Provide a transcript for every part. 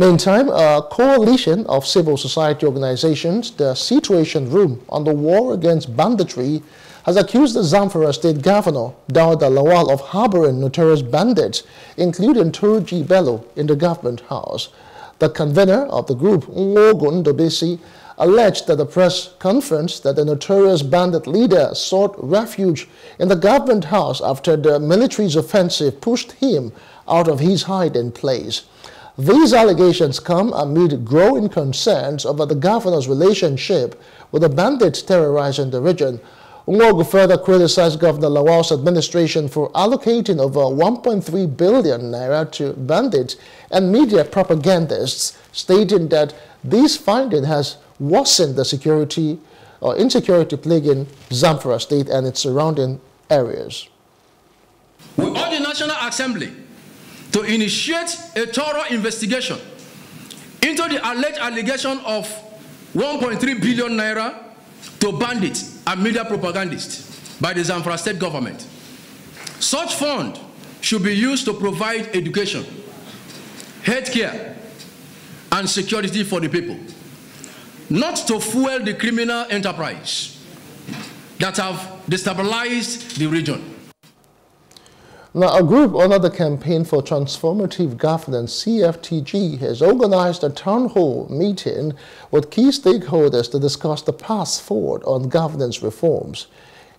Meantime, a coalition of civil society organizations, the Situation Room on the War Against Banditry, has accused the Zamfara state governor, Dauda Lawal, of harboring notorious bandits, including Turji Bello, in the government house. The convener of the group, Nwogu Ndubusi, alleged at the press conference that the notorious bandit leader sought refuge in the government house after the military's offensive pushed him out of his hiding place. These allegations come amid growing concerns over the governor's relationship with the bandits terrorizing the region. Nwogu further criticized Governor Lawal's administration for allocating over 1.3 billion naira to bandits and media propagandists, stating that this finding has worsened the security or insecurity plaguing Zamfara state and its surrounding areas. We urge the National Assembly to initiate a thorough investigation into the alleged allegation of 1.3 billion naira to bandits and media propagandists by the Zamfara state government. Such fund should be used to provide education, healthcare, and security for the people, not to fuel the criminal enterprise that have destabilized the region. Now, a group under the Campaign for Transformative Governance, CFTG, has organized a town hall meeting with key stakeholders to discuss the path forward on governance reforms.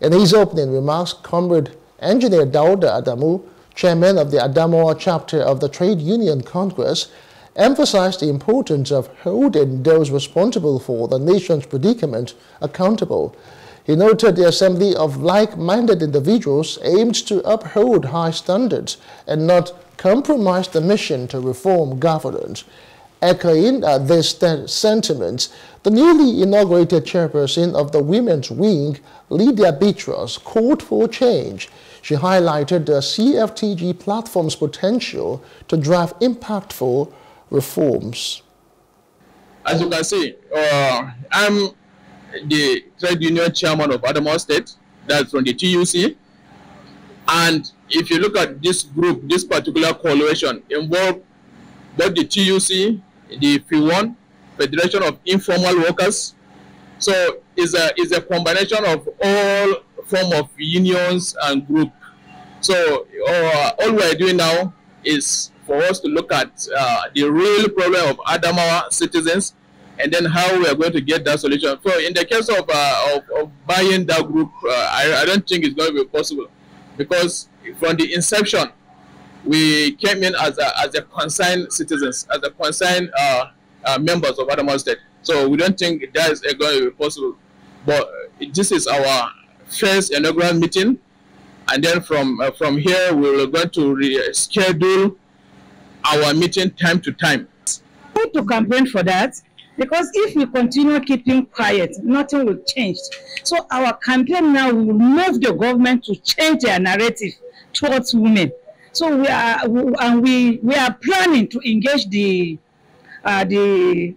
In his opening remarks, Comrade Engineer Dauda Adamu, chairman of the Adamawa chapter of the Trade Union Congress, emphasized the importance of holding those responsible for the nation's predicament accountable. He noted the assembly of like-minded individuals aimed to uphold high standards and not compromise the mission to reform governance. Echoing these sentiments, the newly inaugurated chairperson of the Women's Wing, Lydia Beatrice, called for change. She highlighted the CFTG platform's potential to drive impactful reforms. As you can see, I'm the trade union chairman of Adamawa State, that's from the TUC. And if you look at this group, this particular coalition involved both the TUC, the F1, Federation of Informal Workers. So it's a combination of all form of unions and group. So all we're doing now is for us to look at the real problem of Adamawa citizens, and then how we are going to get that solution. So in the case of buying that group, I don't think it's going to be possible, because from the inception, we came in as a concerned citizens, as a concerned members of Adamawa State. So we don't think that is going to be possible. But this is our first inaugural meeting, and then from here, we're going to reschedule our meeting time to time. To campaign for that, because if we continue keeping quiet, nothing will change. So our campaign now will move the government to change their narrative towards women. So we are planning to engage the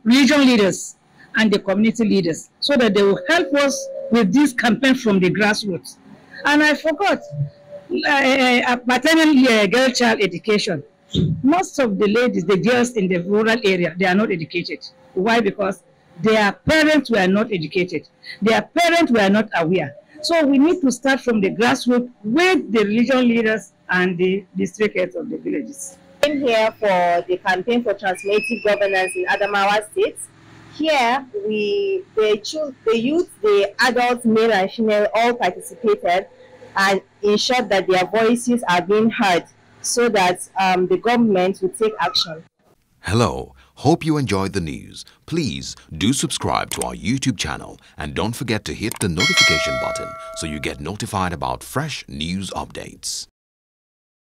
region leaders and the community leaders so that they will help us with this campaign from the grassroots. And I forgot maternal girl child education. Most of the ladies, the girls in the rural area, they are not educated. Why? Because their parents were not educated. Their parents were not aware. So we need to start from the grassroots with the regional leaders and the district heads of the villages. I'm here for the Campaign for Transformative Governance in Adamawa State. Here, the youth, the adults, male and female, all participated and ensured that their voices are being heard, so that the government will take action. Hello, hope you enjoyed the news. Please do subscribe to our YouTube channel and don't forget to hit the notification button so you get notified about fresh news updates.